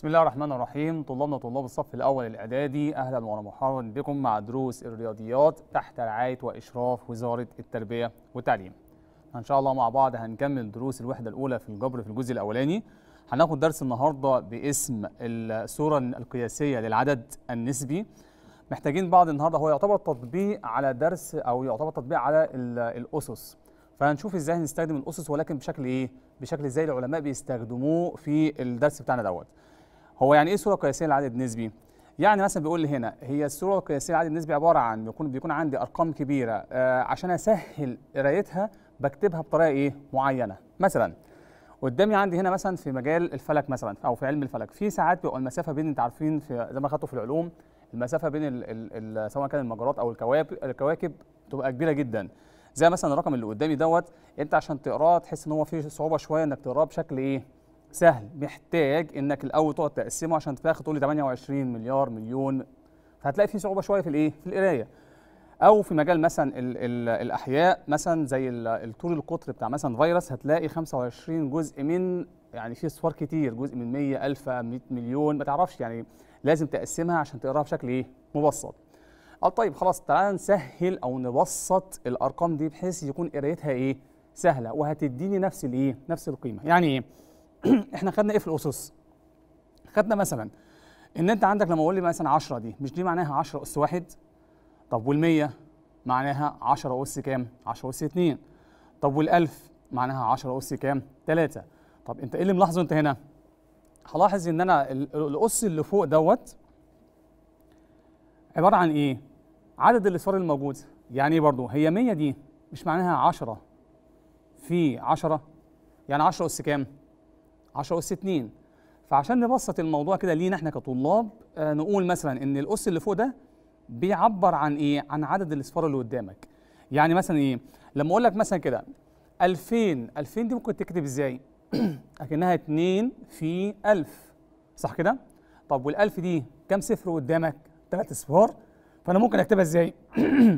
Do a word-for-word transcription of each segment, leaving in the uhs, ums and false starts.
بسم الله الرحمن الرحيم. طلابنا طلاب الصف الأول الإعدادي، أهلا ومرحبا بكم مع دروس الرياضيات تحت رعاية وإشراف وزارة التربية والتعليم. إن شاء الله مع بعض هنكمل دروس الوحدة الأولى في الجبر في الجزء الأولاني. هناخد درس النهاردة باسم الصورة القياسية للعدد النسبي. محتاجين بعض النهاردة، هو يعتبر تطبيق على درس أو يعتبر تطبيق على الأسس، فهنشوف ازاي هنستخدم الأسس، ولكن بشكل إيه؟ بشكل ازاي العلماء بيستخدموه في الدرس بتاعنا دوت. هو يعني ايه صوره قياسيه لعدد نسبي؟ يعني مثلا بيقول لي هنا هي الصوره القياسيه لعدد نسبي عباره عن بيكون بيكون عندي ارقام كبيره، آه عشان اسهل قرايتها بكتبها بطريقه ايه معينه. مثلا قدامي عندي هنا مثلا في مجال الفلك مثلا او في علم الفلك، في ساعات بيبقى المسافه بين، انت عارفين في زي ما خدتوا في العلوم، المسافه بين ال ال ال سواء كان المجرات او الكواكب الكواكب تبقى كبيره جدا. زي مثلا الرقم اللي قدامي دوت، انت عشان تقراه تحس ان هو فيه صعوبه شويه انك تقراه بشكل ايه سهل، محتاج انك الاول تقعد تقسمه عشان في الاخر تقول لي ثمانية وعشرين مليار مليون، فهتلاقي في صعوبه شويه في الايه في القرايه. او في مجال مثلا ال ال الاحياء مثلا زي الطول القطر بتاع مثلا فيروس، هتلاقي خمسة وعشرين جزء من، يعني في صور كتير، جزء من مية ألف مية مليون، ما تعرفش، يعني لازم تقسمها عشان تقراها بشكل ايه مبسط. اه طيب خلاص، تعالى نسهل او نبسط الارقام دي بحيث يكون قرايتها ايه سهله وهتديني نفس الايه نفس القيمه. يعني ايه؟ احنا خدنا ايه في الاسس؟ خدنا مثلا ان انت عندك لما اقول لي مثلا عشرة، دي مش دي معناها عشرة اس واحد؟ طب وال100 معناها عشرة اس كام؟ عشرة اس اتنين. طب وال1000 معناها عشرة اس كام؟ تلاتة. طب انت ايه اللي ملاحظه انت هنا؟ هلاحظ ان انا الاس اللي فوق دوت عباره عن ايه؟ عدد الاصفار الموجود. يعني ايه برضه؟ هي مية دي مش معناها عشرة في عشرة، يعني عشرة اس كام؟ عشرة أس اتنين. فعشان نبسط الموضوع كده لينا احنا كطلاب، آه نقول مثلا ان الأس اللي فوق ده بيعبر عن ايه؟ عن عدد الأصفار اللي قدامك. يعني مثلا ايه؟ لما اقول لك مثلا كده ألفين، ألفين دي ممكن تكتب ازاي؟ اكنها اتنين في ألف، صح كده؟ طب والألف دي كام صفر قدامك؟ تلات أصفار، فأنا ممكن أكتبها ازاي؟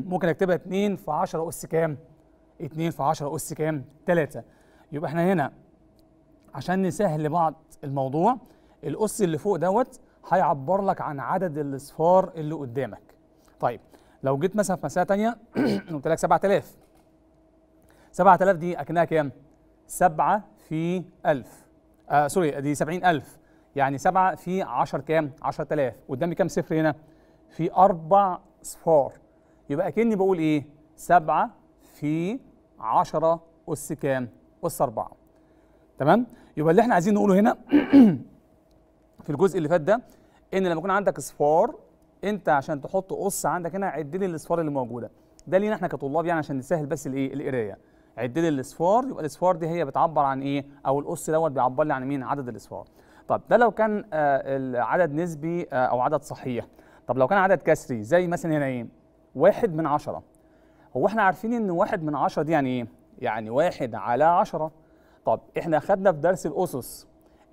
ممكن أكتبها اتنين في عشرة أس كام؟ اتنين في عشرة أس كام؟ تلاتة. يبقى احنا هنا عشان نسهل بعض الموضوع، الأس اللي فوق دوت هيعبر لك عن عدد الأصفار اللي قدامك. طيب لو جيت مثلا في مسألة تانية قلت لك سبعة آلاف، سبعة آلاف دي أكنها كام؟ سبعة في ألف، آه سوري دي سبعين ألف، يعني سبعة في عشرة كام؟ عشرة آلاف. قدامي كام صفر هنا؟ في أربع أصفار، يبقى أكني بقول إيه؟ سبعة في عشرة أس كام؟ أس أربعة. تمام؟ يبقى اللي احنا عايزين نقوله هنا في الجزء اللي فات ده، ان لما يكون عندك اصفار، انت عشان تحط قص عندك هنا عد لي الاصفار اللي موجوده. ده لينا احنا كطلاب يعني عشان نسهل بس الايه القرايه. عد لي الاصفار، يبقى الاصفار دي هي بتعبر عن ايه؟ او القص دوت بيعبر لي عن مين؟ عدد الاصفار. طب ده لو كان آه عدد نسبي آه او عدد صحيح. طب لو كان عدد كسري زي مثلا هنا ايه؟ واحد من عشرة. هو احنا عارفين ان واحد من عشرة دي يعني ايه؟ يعني واحد على عشرة. طب احنا خدنا في درس الاسس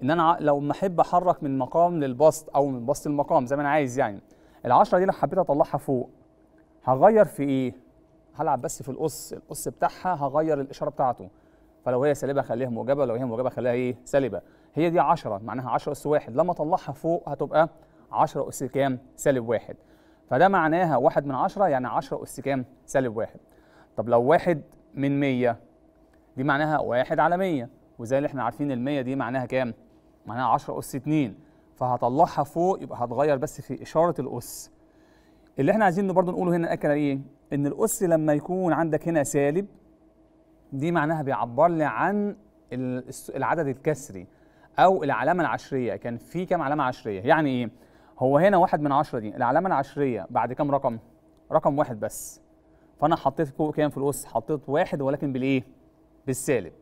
ان انا لو ما احب احرك من مقام للبسط او من بسط المقام زي ما انا عايز، يعني العشرة دي لو حبيت اطلعها فوق هغير في ايه؟ هلعب بس في الاس، الاس بتاعها هغير الاشاره بتاعته، فلو هي سالبه خليها موجبه، لو هي موجبه خليها ايه؟ سالبه. هي دي عشرة معناها عشرة اس واحد، لما اطلعها فوق هتبقى عشرة اس كام؟ سالب واحد. فده معناها واحد من عشرة يعني عشرة اس كام؟ سالب واحد. طب لو واحد من مية، دي معناها واحد على مية، وزي اللي احنا عارفين المية دي معناها كام؟ معناها عشرة أس اتنين، فهطلعها فوق يبقى هتغير بس في إشارة الأس. اللي احنا عايزين برضه نقوله هنا أكد إيه؟ إن الأس لما يكون عندك هنا سالب، دي معناها بيعبر لي عن العدد الكسري أو العلامة العشرية، كان في كام علامة عشرية؟ يعني إيه؟ هو هنا واحد من عشرة دي، العلامة العشرية بعد كام رقم؟ رقم واحد بس. فأنا حطيت فوق كام في الأس؟ حطيت واحد ولكن بالإيه؟ بالسالب.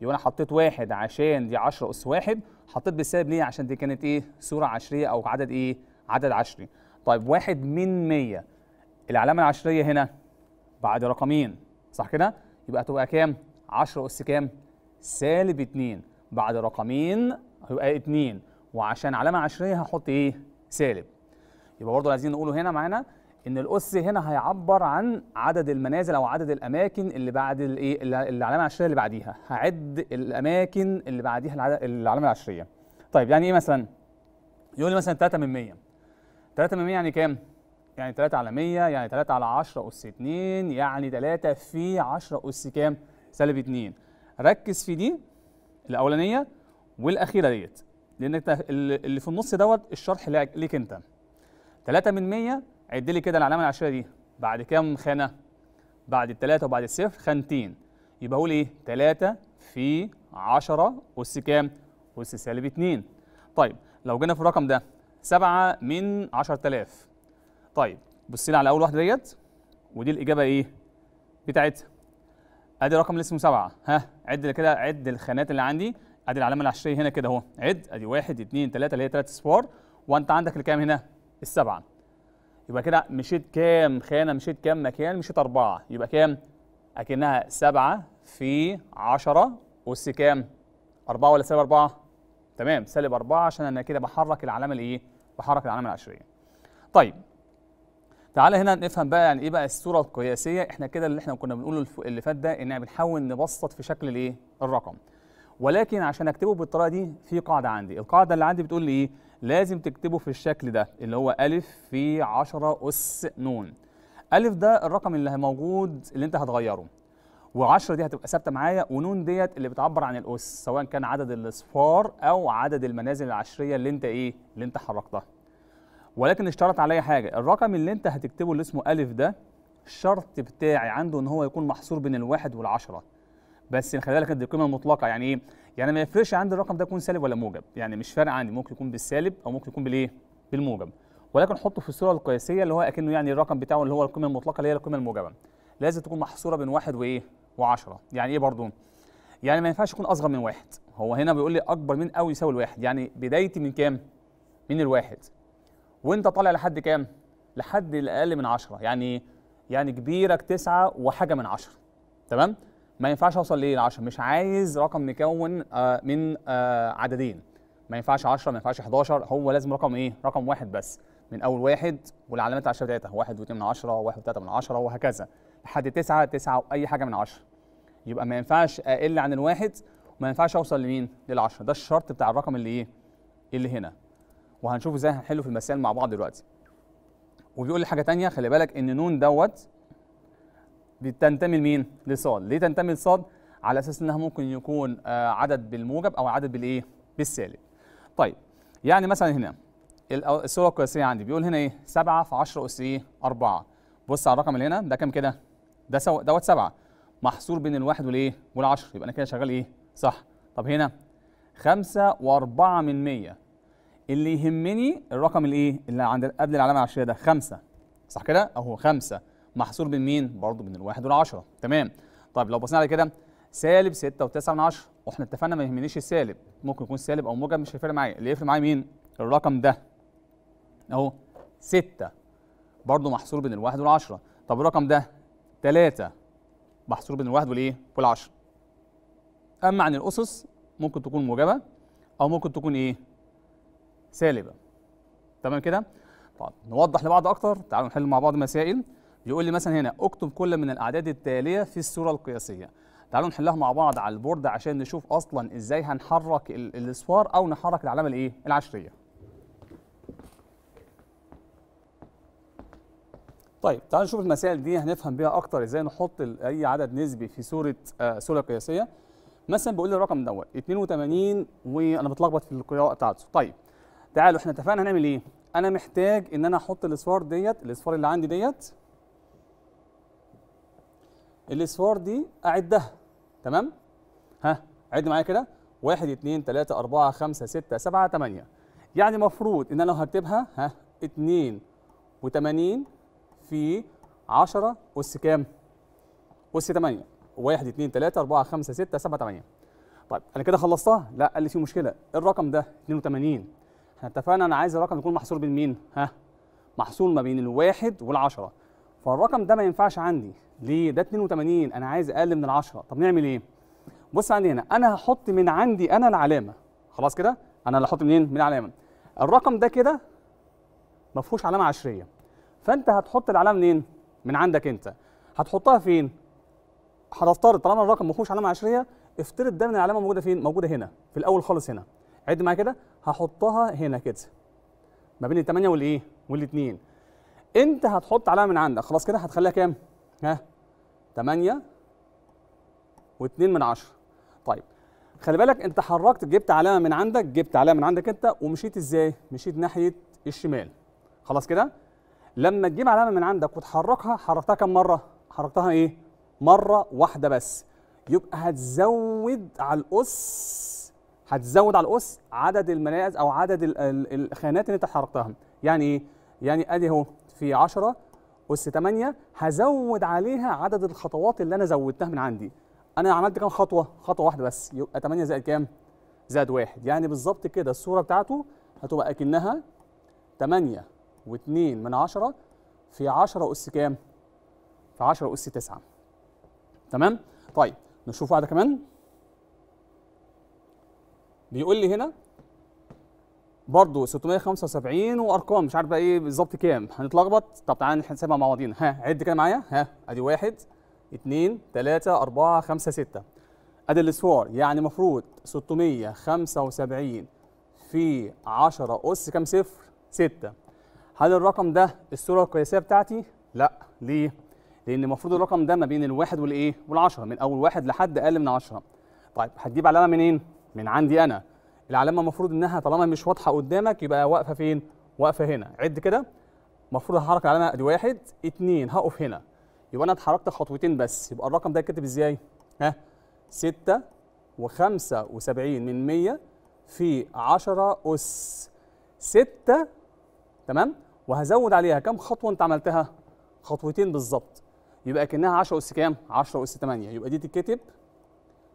يبقى انا حطيت واحد عشان دي عشرة اس واحد، حطيت بالسالب ليه؟ عشان دي كانت ايه؟ صوره عشريه او عدد ايه؟ عدد عشري. طيب واحد من مية، العلامه العشريه هنا بعد رقمين، صح كده؟ يبقى تبقى كام؟ عشرة اس كام؟ سالب اتنين، بعد رقمين هيبقى اتنين، وعشان علامه عشريه هحط ايه؟ سالب. يبقى برضه عايزين نقوله هنا معانا إن الأس هنا هيعبر عن عدد المنازل أو عدد الأماكن اللي بعد الإيه؟ العلامة العشرية اللي بعديها، هعد الأماكن اللي بعديها العلامة العشرية. طيب يعني إيه مثلا؟ يقول لي مثلا تلاتة من مية. تلاتة من مية يعني كام؟ يعني تلاتة على مية، يعني تلاتة على عشرة أس اتنين، يعني تلاتة في عشرة أس كام؟ سالب اتنين. ركز في دي الاولانيه والاخيره ديت، لان اللي في النص دوت الشرح ليك انت. تلاتة من مية عد لي كده العلامه العشريه دي بعد كام خانه؟ بعد التلاتة وبعد الصفر خانتين، يبقى هقول ايه؟ تلاتة في عشرة أس كام؟ أس سالب اتنين. طيب لو جينا في الرقم ده سبعة من عشرة آلاف. طيب بص لي على اول واحده ديت، ودي الاجابه ايه؟ بتاعتها. ادي الرقم اللي اسمه سبعة، ها عد كده، عد الخانات اللي عندي، ادي العلامه العشريه هنا كده اهو، عد ادي واحد اتنين تلاتة اللي هي تلات اصفار، وانت عندك الكام هنا؟ السبعة. يبقى كده مشيت كام خانه؟ مشيت كام مكان؟ مشيت أربعة، يبقى كام؟ اكنها سبعة في عشرة أس كام؟ أربعة ولا سالب أربعة؟ تمام، سالب أربعة، عشان انا كده بحرك العلامه الايه؟ بحرك العلامه العشريه. طيب تعالى هنا نفهم بقى يعني ايه بقى الصوره القياسيه. احنا كده اللي احنا كنا بنقوله اللي فات ده، ان بنحاول نبسط في شكل الايه؟ الرقم. ولكن عشان اكتبه بالطريقه دي في قاعده عندي، القاعده اللي عندي بتقول لي ايه؟ لازم تكتبه في الشكل ده اللي هو أ في عشرة أس ن. أ ده الرقم اللي موجود اللي انت هتغيره، و10 دي هتبقى ثابته معايا، ونون ديت اللي بتعبر عن الاس سواء كان عدد الاصفار او عدد المنازل العشريه اللي انت ايه؟ اللي انت حركتها. ولكن اشترط عليا حاجه، الرقم اللي انت هتكتبه اللي اسمه أ ده الشرط بتاعي عنده ان هو يكون محصور بين الواحد والعشرة. بس خلي بالك دي القيمه المطلقه، يعني ايه؟ يعني ما يفرقش عندي الرقم ده يكون سالب ولا موجب، يعني مش فارق عندي، ممكن يكون بالسالب او ممكن يكون بالايه؟ بالموجب. ولكن حطه في الصوره القياسيه اللي هو اكنه يعني الرقم بتاعه اللي هو القيمه المطلقه اللي هي القيمه الموجبه، لازم تكون محصوره بين واحد وايه؟ وعشرة. يعني ايه برضو؟ يعني ما ينفعش يكون اصغر من واحد. هو هنا بيقول لي اكبر من او يساوي الواحد، يعني بدايتي من كام؟ من الواحد، وانت طالع لحد كام؟ لحد الاقل من عشرة، يعني يعني كبيرك تسعة وحاجه من عشرة. تمام؟ ما ينفعش اوصل لايه؟ لعشرة. مش عايز رقم مكون آه من آه عددين، ما ينفعش عشرة، ما ينفعش حداشر، هو لازم رقم ايه؟ رقم واحد بس، من اول واحد والعلامات العشريه بتاعتها واحد واتنين من عشرة وواحد وتلاتة من عشرة وهكذا لحد تسعة، تسعة واي حاجه من عشرة. يبقى ما ينفعش اقل عن الواحد وما ينفعش اوصل لمين؟ للعشرة. ده الشرط بتاع الرقم اللي ايه؟ اللي هنا، وهنشوف ازاي هنحله في المسائل مع بعض دلوقتي. وبيقول لي حاجه ثانيه، خلي بالك ان نون دوت بتنتمي لمين؟ لصاد. ليه تنتمي لصاد؟ على اساس انها ممكن يكون عدد بالموجب او عدد بالايه؟ بالسالب. طيب يعني مثلا هنا الصوره القياسيه عندي بيقول هنا ايه؟ سبعة في عشرة اس ايه؟ أربعة. بص على الرقم اللي هنا ده كام كده؟ ده سو... دوت سبعة محصور بين الواحد والايه؟ والعشرة، يبقى انا كده شغال ايه؟ صح. طب هنا خمسة وأربعة من مية، اللي يهمني الرقم الايه؟ اللي عند قبل العلامه العشريه ده خمسة، صح كده؟ اهو خمسة محصور بين مين؟ برضه بين الواحد والعشرة. تمام. طيب لو بصينا على كده سالب ستة وتسعة من عشرة، واحنا اتفقنا ما يهمنيش السالب، ممكن يكون سالب او موجب مش هيفرق معايا، اللي يفرق معايا مين؟ الرقم ده اهو ستة برضه محصور بين الواحد والعشرة. طب الرقم ده تلاتة محصور بين الواحد والايه؟ والعشرة. اما عن الاسس ممكن تكون موجبه او ممكن تكون ايه؟ سالبه. تمام كده؟ طب نوضح لبعض اكتر، تعالوا نحل مع بعض مسائل. يقول لي مثلا هنا اكتب كل من الاعداد التاليه في الصوره القياسيه. تعالوا نحلها مع بعض على البورد عشان نشوف اصلا ازاي هنحرك الاصفار او نحرك العلامه الايه؟ العشريه. طيب تعالوا نشوف المسائل دي هنفهم بيها اكتر ازاي نحط اي عدد نسبي في صوره آه صوره قياسيه. مثلا بيقول لي الرقم دوت اتنين وتمانين، وانا بتلخبط في القراءه بتاعته. طيب تعالوا احنا اتفقنا هنعمل ايه؟ انا محتاج ان انا احط الاصفار ديت، الاصفار اللي عندي ديت، الاصفار دي اعدها. تمام؟ ها عد معايا كده واحد اتنين تلاتة أربعة خمسة ستة سبعة تمانية. يعني المفروض ان انا لو هكتبها ها اتنين وتمانين في عشرة أس كام؟ أس تمانية. واحد اتنين تلاتة أربعة خمسة ستة سبعة تمانية. طيب انا كده خلصتها؟ لا، قال لي في مشكله، الرقم ده اتنين وتمانين، احنا اتفقنا انا عايز الرقم يكون محصور بين مين؟ ها محصور ما بين الواحد والعشرة، فالرقم ده ما ينفعش عندي. ليه؟ ده اتنين وتمانين، انا عايز اقل من العشرة. طب نعمل ايه؟ بص عندي هنا، انا هحط من عندي انا العلامه، خلاص كده انا اللي هحط منين؟ من العلامه. الرقم ده كده ما فيهوش علامه عشريه، فانت هتحط العلامه منين؟ من عندك انت. هتحطها فين؟ هنفترض طالما الرقم ما فيهوش علامه عشريه، افترض ده من العلامه موجوده فين؟ موجوده هنا في الاول خالص هنا. عد معايا كده، هحطها هنا كده ما بين الثمانية والايه والاثنين. انت هتحط عليها من عندك خلاص كده، هتخليها كام؟ ها ثمانية واثنين من عشرة. طيب خلي بالك انت حركت، جبت علامه من عندك، جبت علامه من عندك انت ومشيت ازاي؟ مشيت ناحيه الشمال. خلاص كده؟ لما تجيب علامه من عندك وتحركها، حركتها كم مره؟ حركتها ايه؟ مره واحده بس. يبقى هتزود على الاس، هتزود على الاس عدد المنازل او عدد الخانات اللي انت حركتها. يعني ايه؟ يعني ادي اهو في عشرة اس ثمانية، هزود عليها عدد الخطوات اللي انا زودتها من عندي. أنا عملت كام خطوة؟ خطوة واحدة بس، يبقى ثمانية زائد كام؟ زائد واحد، يعني بالظبط كده الصورة بتاعته هتبقى أكنها ثمانية واثنين من عشرة في عشرة أس كام؟ في عشرة أس تسعة. تمام؟ طيب نشوف واحدة كمان. بيقول لي هنا برضه ستمية وخمسة وسبعين وأرقام مش عارف بقى إيه بالظبط كام، هنتلخبط. طب تعالى نحسبها مع بعضينا. ها عد كده معايا. ها أدي واحد اتنين تلاتة أربعة خمسة ستة، أدي الأسوار. يعني المفروض ستمية خمسة وسبعين في عشرة أس كام؟ صفر ستة. هل الرقم ده الصورة القياسية بتاعتي؟ لأ. ليه؟ لأن المفروض الرقم ده ما بين الواحد والإيه؟ والعشرة، من أول واحد لحد أقل من عشرة. طيب هتجيب علامة منين؟ من عندي أنا. العلامة المفروض إنها طالما مش واضحة قدامك يبقى واقفة فين؟ واقفة هنا. عد كده. المفروض هحرك العلامة، أدي واحد اتنين، هقف هنا. يبقى انا اتحركت خطوتين بس، يبقى الرقم ده اتكتب ازاي؟ ها ستة وخمسة وسبعين من مية في عشرة أس ستة. تمام؟ وهزود عليها كام خطوة أنت عملتها؟ خطوتين بالظبط، يبقى كأنها عشرة أس كام؟ عشرة أس ثمانية. يبقى دي تتكتب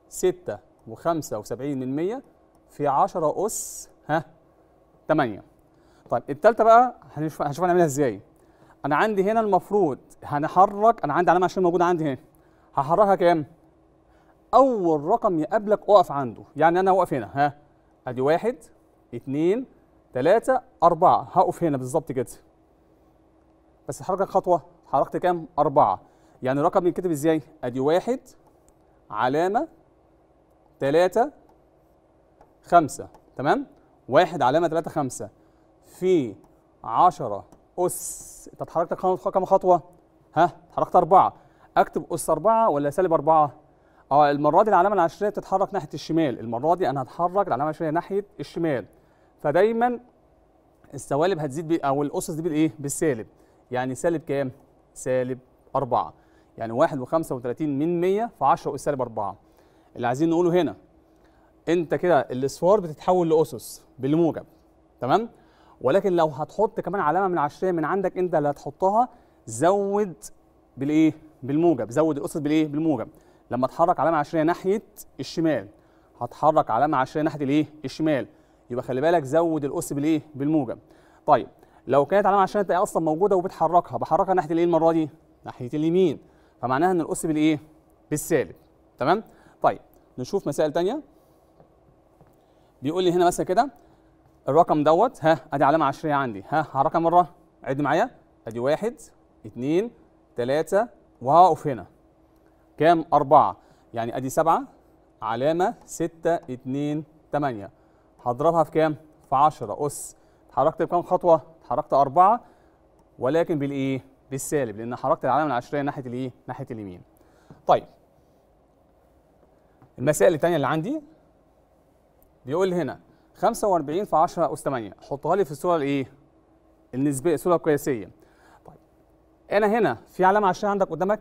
ستة وخمسة وسبعين من مية في عشرة أس ها ثمانية. طيب التالتة بقى هنشوف هنعملها ازاي؟ أنا عندي هنا المفروض هنحرك، أنا عندي علامة عشان موجودة عندي هنا، هحركها كام؟ أول رقم يقابلك أقف عنده، يعني أنا أوقف هنا. ها أدي واحد اتنين تلاتة أربعة، هقف هنا بالظبط كده. بس حركة خطوة، حركت كام؟ أربعة. يعني الرقم يتكتب إزاي؟ أدي واحد علامة تلاتة خمسة. تمام؟ واحد علامة تلاتة خمسة في عشرة أس. أنت اتحركت كام خطوة؟ ها؟ اتحركت أربعة. أكتب أس أربعة ولا سالب أربعة؟ أه المرة دي العلامة العشرية بتتحرك ناحية الشمال، المرة دي أنا هتحرك العلامة العشرية ناحية الشمال. فدايماً السوالب هتزيد أو الأسس دي بالإيه؟ بالسالب. يعني سالب كام؟ سالب أربعة. يعني واحد وخمسة وتلاتين من مية في عشرة أس سالب أربعة. اللي عايزين نقوله هنا، أنت كده الأصفار بتتحول لأسس بالموجب. تمام؟ ولكن لو هتحط كمان علامه من عشرية من عندك انت اللي هتحطها، زود بالايه؟ بالموجب. زود الاسس بالايه؟ بالموجب. لما اتحرك علامه عشرية ناحيه الشمال، هتحرك علامه عشرية ناحيه الايه؟ الشمال. يبقى خلي بالك زود الاس بالايه؟ بالموجب. طيب لو كانت علامه عشرية انت اصلا موجوده وبتحركها، بحركها ناحيه الايه المره دي؟ ناحيه اليمين، فمعناها ان الاس بالايه؟ بالسالب. تمام؟ طيب نشوف مسائل ثانيه. بيقول لي هنا مثلا كده الرقم دوت. ها ادي علامه عشرية عندي. ها هحركها مره، عد معايا. ادي واحد اتنين تلاتة وهقف هنا. كام؟ أربعة. يعني ادي سبعة علامه ستة اتنين تمانية، هضربها في كام؟ في عشرة اس. اتحركت بكام خطوه؟ اتحركت أربعة، ولكن بالايه؟ بالسالب، لان حركت العلامه العشرية ناحيه الايه؟ ناحيه اليمين. طيب المسائل الثانيه اللي عندي بيقول هنا خمسة وأربعين في عشرة أس ثمانية، حطها لي في الصورة الإيه؟ النسبية، الصورة القياسية. طيب أنا هنا في علامة عشرية عندك قدامك؟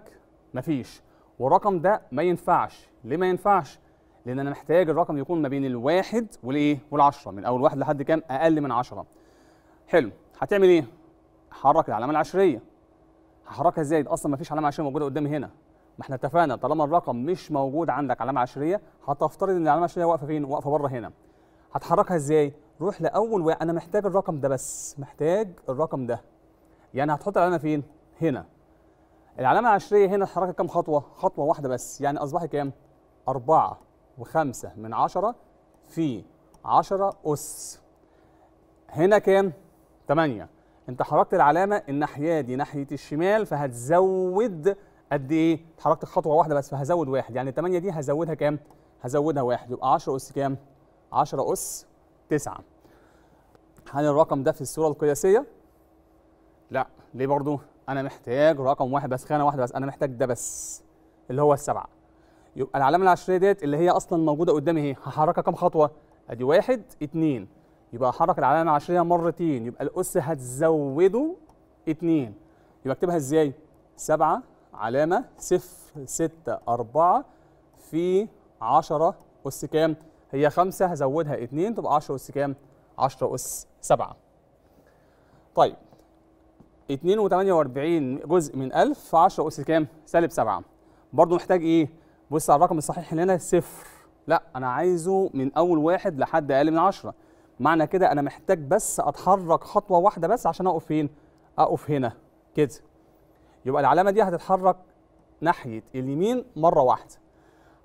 مفيش. والرقم ده ما ينفعش. ليه ما ينفعش؟ لأن أنا محتاج الرقم يكون ما بين الواحد والإيه؟ والعشرة، من أول واحد لحد كام؟ أقل من عشرة. حلو، هتعمل إيه؟ هحرك العلامة العشرية. هحركها إزاي؟ أصلاً مفيش علامة عشرية موجودة قدامي هنا. ما إحنا اتفقنا طالما الرقم مش موجود عندك علامة عشرية، هتفترض إن العلامة العشرية واقفة فين؟ واقفة بره هنا. هتحركها ازاي؟ روح لاول واحد، انا محتاج الرقم ده بس، محتاج الرقم ده. يعني هتحط العلامه فين؟ هنا. العلامه العشريه هنا اتحركت كام خطوه؟ خطوه واحده بس، يعني اصبحت كام؟ أربعة وخمسة من عشرة في عشرة اس. هنا كام؟ ثمانية. انت حركت العلامه الناحيه دي ناحيه الشمال، فهتزود قد ايه؟ اتحركت خطوه واحده بس، فهزود واحد. يعني ثمانية دي هزودها كام؟ هزودها واحد، يبقى عشرة اس كام؟ عشرة أس تسعة. هل الرقم ده في الصورة القياسية؟ لا، ليه برضو؟ أنا محتاج رقم واحد بس، خانة واحدة بس، أنا محتاج ده بس اللي هو السبعة. يبقى العلامة العشرية ديت اللي هي أصلا موجودة قدامي أهي، هحركها كام خطوة؟ أدي واحد اتنين، يبقى هحرك العلامة العشرية مرتين، يبقى الأس هتزوده اتنين. يبقى أكتبها إزاي؟ سبعة علامة صفر ستة أربعة في عشرة أس كام؟ هي خمسة هزودها اتنين تبقى عشرة أس كام؟ عشرة أس سبعة. طيب اتنين وتمانية واربعين جزء من ألف في عشرة أس كام؟ سالب سبعة. برضه محتاج إيه؟ بص على الرقم الصحيح هنا صفر، لا أنا عايزه من أول واحد لحد أقل من عشرة. معنى كده أنا محتاج بس أتحرك خطوة واحدة بس عشان أقف فين؟ أقف هنا كده. يبقى العلامة دي هتتحرك ناحية اليمين مرة واحدة.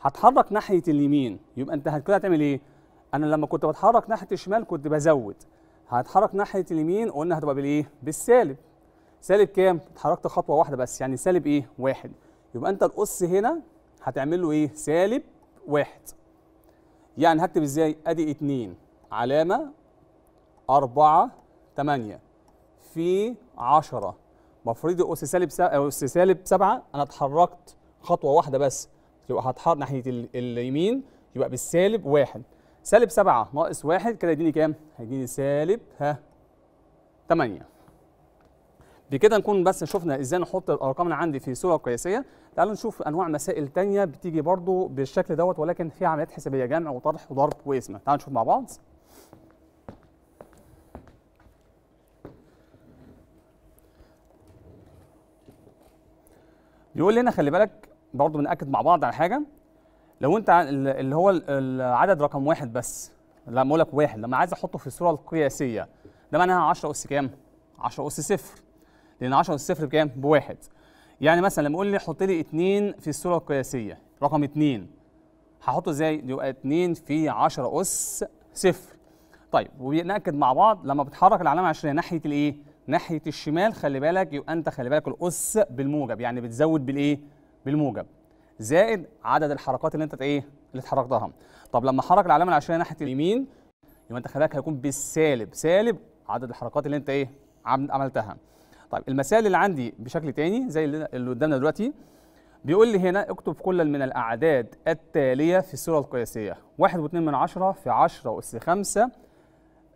هتحرك ناحية اليمين، يبقى أنت كده هتعمل إيه؟ أنا لما كنت بتحرك ناحية الشمال كنت بزود، هتحرك ناحية اليمين قلنا هتبقى بالإيه؟ بالسالب. سالب كام؟ اتحركت خطوة واحدة بس، يعني سالب إيه؟ واحد. يبقى أنت القص هنا هتعمل له إيه؟ سالب واحد. يعني هكتب إزاي؟ أدي اتنين علامة أربعة تمانية في عشرة، مفروض القص سالب أس سالب سبعة، أنا اتحركت خطوة واحدة بس، يبقى هتحرك ناحية اليمين يبقى بالسالب واحد. سالب سبعة ناقص واحد كده يديني كام؟ هيديني سالب ها تمانية. بكده نكون بس شفنا ازاي نحط الارقام اللي عندي في صوره قياسيه. تعالوا نشوف انواع مسائل تانية بتيجي برضو بالشكل دوت، ولكن فيها عمليات حسابيه، جمع وطرح وضرب وقسمه. تعالوا نشوف مع بعض. بيقول لنا خلي بالك برضو بنأكد مع بعض على حاجه، لو انت اللي هو العدد رقم واحد بس، لما اقول لك واحد لما عايز احطه في الصوره القياسيه، ده معناها عشرة اس كام؟ عشرة اس صفر، لأن عشرة أس صفر بكام؟ بواحد. يعني مثلا لما يقول لي حط لي اتنين في الصورة القياسية، رقم اتنين هحطه ازاي؟ يبقى اتنين في عشرة أس صفر. طيب وبنأكد مع بعض لما بتحرك العلامة العشرية ناحية الإيه؟ ناحية الشمال، خلي بالك يبقى أنت خلي بالك الأس بالموجب، يعني بتزود بالإيه؟ بالموجب زائد عدد الحركات اللي أنت إيه؟ اللي اتحركتها. طب لما حرك العلامة العشرية ناحية اليمين يبقى أنت خلي بالك هيكون بالسالب، سالب عدد الحركات اللي أنت إيه؟ عملتها. طيب المسائل اللي عندي بشكل تاني زي اللي قدامنا دلوقتي، بيقول لي هنا اكتب كل من الاعداد التاليه في الصوره القياسيه: واحد واثنين من عشرة في عشرة اس خمسة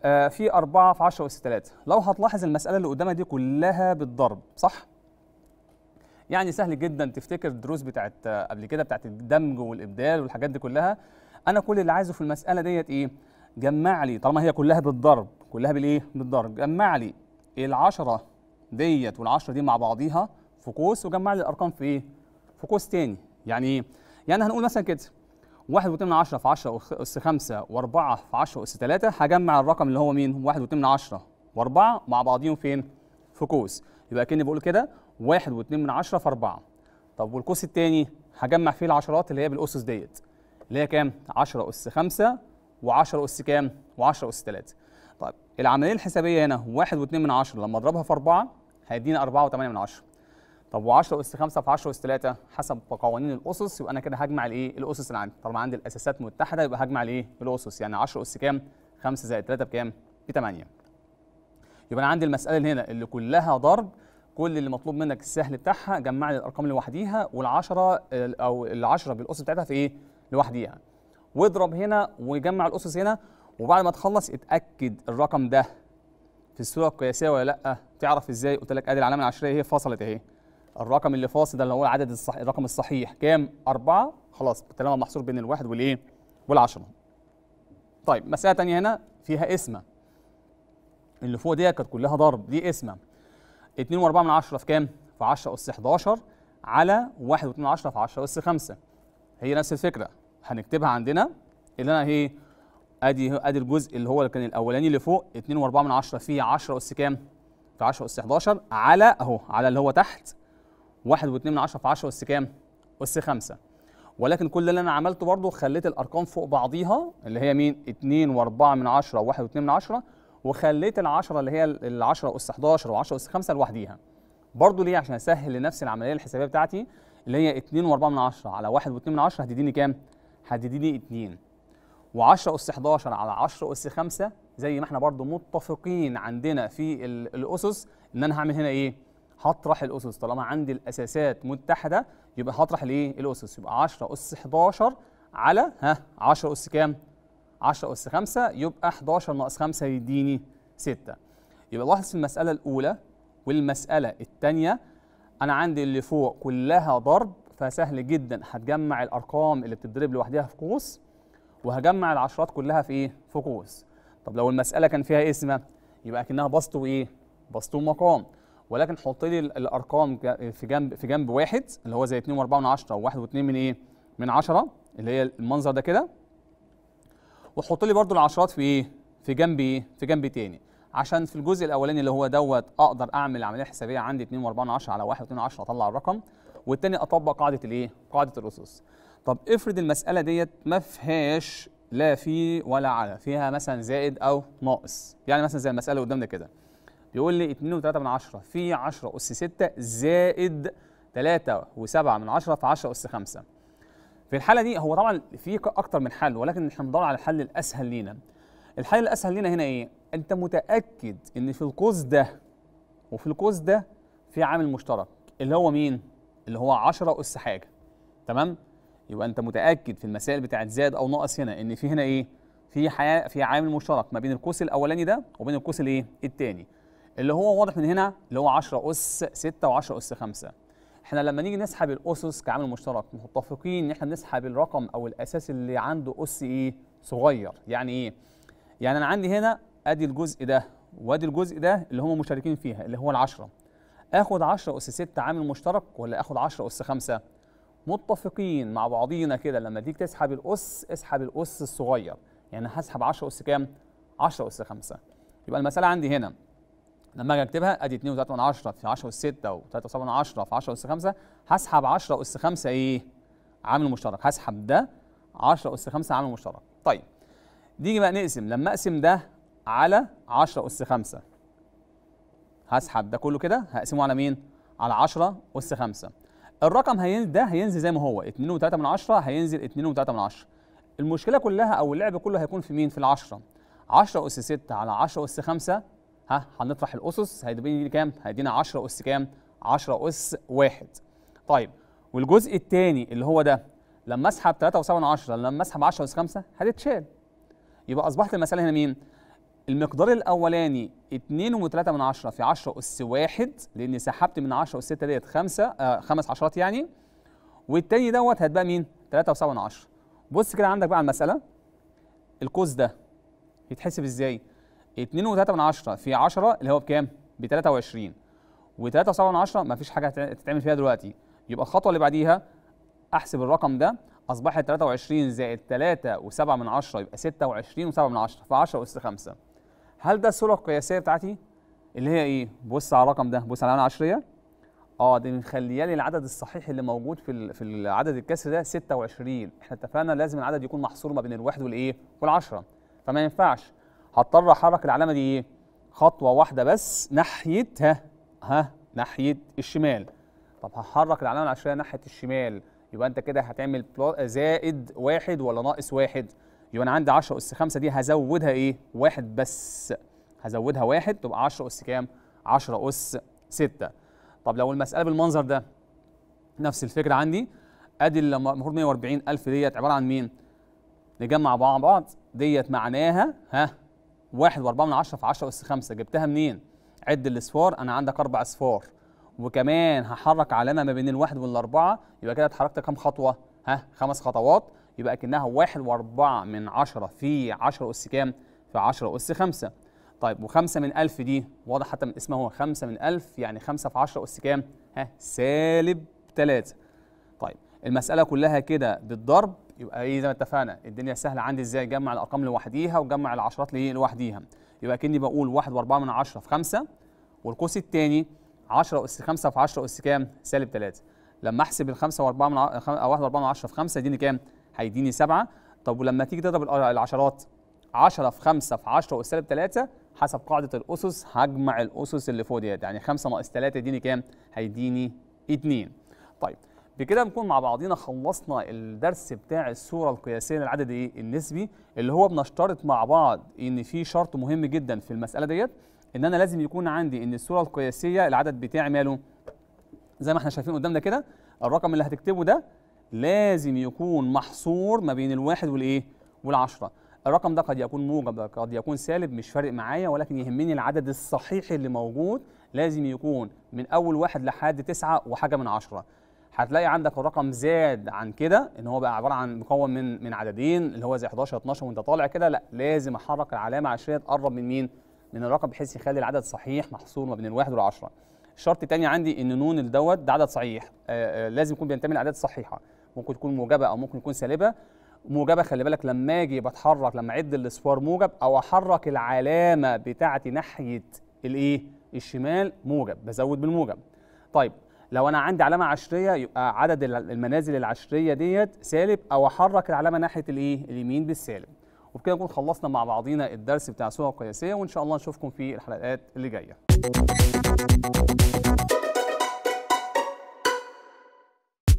في أربعة في عشرة اس ثلاثة. لو هتلاحظ المساله اللي قدامها دي كلها بالضرب، صح؟ يعني سهل جدا تفتكر الدروس بتاعت قبل كده بتاعت الدمج والابدال والحاجات دي كلها. انا كل اللي عايزه في المساله ديت ايه؟ جمع لي، طالما هي كلها بالضرب، كلها بالايه؟ بالضرب، جمع لي العشرة ديت والعشرة دي مع بعضيها في قوس، وجمع لي الارقام في ايه؟ في قوس تاني. يعني ايه؟ يعني هنقول مثلا كده واحد واتنين من عشرة في عشرة اس خمسة واربعة في عشرة اس ثلاثة، هجمع الرقم اللي هو مين؟ واحد واتنين من عشرة واربعة مع بعضيهم فين؟ في قوس. يبقى كأني بقول كده واحد واتنين من عشرة في أربعة. طب والقوس التاني هجمع فيه العشرات اللي هي بالاسس ديت، اللي هي كام؟ عشرة اس خمسة وعشرة اس كام؟ وعشرة اس ثلاثة. طيب العمليه الحسابيه هنا واحد واتنين من عشرة لما اضربها في أربعة هيديني أربعة وتمانية من عشرة. طب وعشرة اس خمسة في عشرة اس ثلاثة حسب قوانين الاسس، يبقى انا كده هجمع الايه؟ الاسس اللي عندي. طالما عندي الاساسات متحده يبقى هجمع الايه؟ الاسس. يعني عشرة اس كام؟ خمسة زائد ثلاثة بكام؟ ب تمانية. يبقى انا عندي المساله اللي هنا اللي كلها ضرب، كل اللي مطلوب منك السهل بتاعها، جمع لي الارقام لوحديها والعشرة او العشرة بالاسس بتاعتها في ايه؟ لوحديها، واضرب هنا وجمع الاسس هنا. وبعد ما تخلص اتاكد الرقم ده في الصوره القياسيه ولا لا. تعرف ازاي؟ قلت لك ادي العلامه العشريه اهي فصلت اهي، الرقم اللي فاصل ده اللي هو العدد الصحيح، الرقم الصحيح كام؟ أربعة. خلاص طالما محصور بين الواحد والايه؟ والعشرة. طيب مساله ثانيه هنا فيها قسمه، اللي فوق دي كانت كلها ضرب، دي قسمه. اتنين واربعة من عشرة في كام؟ في عشرة اس حداشر على واحد واتنين من عشرة في عشرة اس خمسة. هي نفس الفكره هنكتبها عندنا، اللي انا اهي ادي ادي الجزء اللي هو كان الاولاني اللي فوق اتنين واربعة من عشرة في عشرة اس كام؟ في عشرة اس حداشر على اهو على اللي هو تحت واحد واتنين من عشرة في عشرة اس كام؟ اس خمسة. ولكن كل اللي انا عملته برضه خليت الارقام فوق بعضيها، اللي هي مين؟ اتنين واربعة من عشرة وواحد واتنين من عشرة، وخليت العشرة اللي هي العشرة اس حداشر وعشرة اس خمسة لوحديها. برضه ليه؟ عشان اسهل لنفسي العمليه الحسابيه بتاعتي، اللي هي اتنين واربعة من عشرة على واحد واتنين من عشرة هتديني كام؟ هتديني اتنين. و10 أس احداشر على عشرة أس خمسة زي ما احنا برضو متفقين عندنا في الأسس، إن أنا هعمل هنا إيه؟ هطرح الأسس. طالما عندي الأساسات متحدة يبقى هطرح الإيه؟ الأسس. يبقى عشرة أس احداشر على ها عشرة أس كام؟ عشرة أس خمسة، يبقى احداشر ناقص خمسة يديني ستة. يبقى لاحظ في المسألة الأولى والمسألة الثانية أنا عندي اللي فوق كلها ضرب، فسهل جدا هتجمع الأرقام اللي بتتضرب لوحدها في قوس، وهجمع العشرات كلها في إيه؟ في قوس. طب لو المسألة كان فيها اسمة يبقى كأنها بسط وإيه؟ بسط ومقام، ولكن حط لي الأرقام في جنب في جنب واحد اللي هو زي اتنين واربعة من عشرة وواحد واتنين من إيه؟ من عشرة اللي هي المنظر ده كده، وحط لي برضو العشرات في إيه؟ في جنب إيه؟ في جنب تاني، عشان في الجزء الاولاني اللي هو دوت اقدر اعمل العمليه الحسابيه عندي اتنين واربعة من عشرة على واحد واتنين من عشرة اطلع الرقم، والتاني اطبق قاعده الايه؟ قاعده الاسس. طب افرض المساله ديت ما فيهاش لا في ولا على، فيها مثلا زائد او ناقص، يعني مثلا زي المساله قدامنا كده بيقول لي اتنين وتلاتة من عشرة في عشرة اس ستة زائد تلاتة وسبعة من عشرة في عشرة اس خمسة. في الحاله دي هو طبعا في اكتر من حل، ولكن احنا بندور على الحل الاسهل لينا. الحل الاسهل لينا هنا ايه؟ انت متاكد ان في القوس ده وفي القوس ده في عامل مشترك اللي هو مين؟ اللي هو عشرة اس حاجه، تمام؟ يبقى انت متاكد في المسائل بتاعت زائد او ناقص هنا ان في هنا ايه؟ في حياة في عامل مشترك ما بين القوس الاولاني ده وبين القوس الايه؟ الثاني اللي هو واضح من هنا اللي هو عشرة اس ستة وعشرة اس خمسة. احنا لما نيجي نسحب الاسس كعامل مشترك متفقين ان احنا نسحب الرقم او الاساس اللي عنده اس ايه؟ صغير. يعني ايه؟ يعني انا عندي هنا ادي الجزء ده وادي الجزء ده اللي هم مشتركين فيها اللي هو العشرة، اخد عشرة اس ستة عامل مشترك ولا اخد عشرة اس خمسة؟ متفقين مع بعضينا كده لما تيجي تسحب الاس اسحب الاس الصغير، يعني هسحب عشرة اس كام؟ عشرة اس خمسة. يبقى المساله عندي هنا لما اجي اكتبها ادي اتنين وتلاتة من عشرة في عشرة اس ستة و3.7 في عشرة اس خمسة، هسحب عشرة اس خمسة ايه؟ عامل مشترك، هسحب ده عشرة اس خمسة عامل مشترك. طيب نيجي بقى نقسم، لما اقسم ده على عشرة أس خمسة هسحب ده كله كده هقسمه على مين؟ على عشرة أس خمسة. الرقم هين ده هينزل زي ما هو اتنين وتلاتة من عشرة، هينزل اتنين وتلاتة من عشرة. المشكلة كلها أو اللعب كله هيكون في مين؟ في العشرة. عشرة أس ستة على عشرة أس خمسة، ها هنطرح الأسس هيديني لي كام؟ هيدينا عشرة أس كام؟ عشرة أس واحد. طيب والجزء الثاني اللي هو ده لما أسحب تلاتة وسبعة من عشرة لما أسحب عشرة أس خمسة هتتشال. يبقى أصبحت المسألة هنا مين؟ المقدار الاولاني اتنين وتلاتة من عشرة في عشرة اس واحد، لان سحبت من عشرة اس ستة ديت خمسة آه خمس عشرات يعني، والتاني دوت هتبقى مين؟ تلاتة وسبعة من عشرة. بص كده عندك بقى على المساله، القوس ده يتحسب ازاي؟ اتنين وتلاتة من عشرة في عشرة اللي هو بكام؟ ب تلاتة وعشرين، و3.7 ما فيش حاجه تتعمل فيها دلوقتي. يبقى الخطوه اللي بعديها احسب الرقم ده، اصبحت تلاتة وعشرين زائد تلاتة وسبعة من عشرة يبقى ستة وعشرين وسبعة من عشرة في عشرة اس خمسة. هل ده الصورة القياسية بتاعتي؟ اللي هي ايه؟ بص على الرقم ده، بص على العلامة العشرية. اه دي مخليه لي العدد الصحيح اللي موجود في في العدد الكسر ده ستة وعشرين، احنا اتفقنا لازم العدد يكون محصور ما بين الواحد والايه؟ والعشرة، فما ينفعش هضطر احرك العلامة دي ايه؟ خطوة واحدة بس ناحية ها ها ناحية الشمال. طب هحرك العلامة العشرية ناحية الشمال، يبقى انت كده هتعمل زائد واحد ولا ناقص واحد؟ يبقى انا عندي عشرة اس خمسة دي هزودها ايه؟ واحد بس، هزودها واحد تبقى عشرة اس كام؟ عشرة اس ستة. طب لو المساله بالمنظر ده نفس الفكره عندي، ادي المفروض مية واربعين الف ديت عباره عن مين؟ نجمع بعض بعض ديت معناها ها واحد واربعة من عشرة في عشرة اس خمسة. جبتها منين؟ عد الاصفار، انا عندك اربع اصفار، وكمان هحرك علامه ما بين الواحد والاربعه، يبقى كده اتحركت كام خطوه؟ ها خمس خطوات، يبقى اكنها واحد واربعة من عشرة في عشرة أس كام؟ في عشرة أس خمسة. طيب وخمسة من ألف دي واضح حتى من اسمها، هو خمسة من ألف يعني خمسة في عشرة أس كام؟ ها سالب تلاتة. طيب المسألة كلها كده بالضرب، يبقى ايه زي ما اتفقنا الدنيا سهلة عندي ازاي؟ جمع الأرقام لوحديها وجمع العشرات ليه؟ لوحديها. يبقى اكني بقول واحد واربعة من عشرة في خمسة، والقوس الثاني عشرة أس خمسة في عشرة أس كام؟ سالب تلاتة. لما أحسب الخمسة واربعة من ع... خم... واحد واربعة من عشرة في خمسة يديني كام؟ هيديني سبعة. طب ولما تيجي تضرب العشرات عشرة في خمسة في عشرة أس سالب تلاتة حسب قاعدة الأسس هجمع الأسس اللي فوق ديت، يعني خمسة ناقص تلاتة يديني كام؟ هيديني اتنين. طيب بكده بنكون مع بعضينا خلصنا الدرس بتاع الصوره القياسيه للعدد ايه النسبي، اللي هو بنشترط مع بعض ان في شرط مهم جدا في المساله ديت، ان انا لازم يكون عندي ان الصوره القياسيه العدد بتاعي ماله زي ما احنا شايفين قدامنا كده، الرقم اللي هتكتبه ده لازم يكون محصور ما بين الواحد والايه والعشرة. الرقم ده قد يكون موجب قد يكون سالب، مش فارق معايا، ولكن يهمني العدد الصحيح اللي موجود، لازم يكون من اول واحد لحد تسعة وحاجه من عشرة. هتلاقي عندك الرقم زاد عن كده ان هو بقى عباره عن مكون من من عددين اللي هو زي احداشر اتناشر، وانت طالع كده لا لازم احرك العلامه عشان تقرب من مين؟ من الرقم، بحيث يخلي العدد صحيح محصور ما بين الواحد والعشرة. الشرط الثاني عندي ان نون الدوت ده عدد صحيح، آآ آآ لازم يكون بينتمي لاعداد صحيحه، ممكن تكون موجبه او ممكن يكون سالبه. موجبه خلي بالك لما اجي بتحرك لما اعد الاسوار موجب او احرك العلامه بتاعتي ناحيه الايه؟ الشمال موجب، بزود بالموجب. طيب لو انا عندي علامه عشريه يبقى عدد المنازل العشريه ديت سالب، او احرك العلامه ناحيه الايه؟ اليمين بالسالب. وبكده نكون خلصنا مع بعضينا الدرس بتاع الصورة القياسية، وإن شاء الله نشوفكم في الحلقات اللي جاية.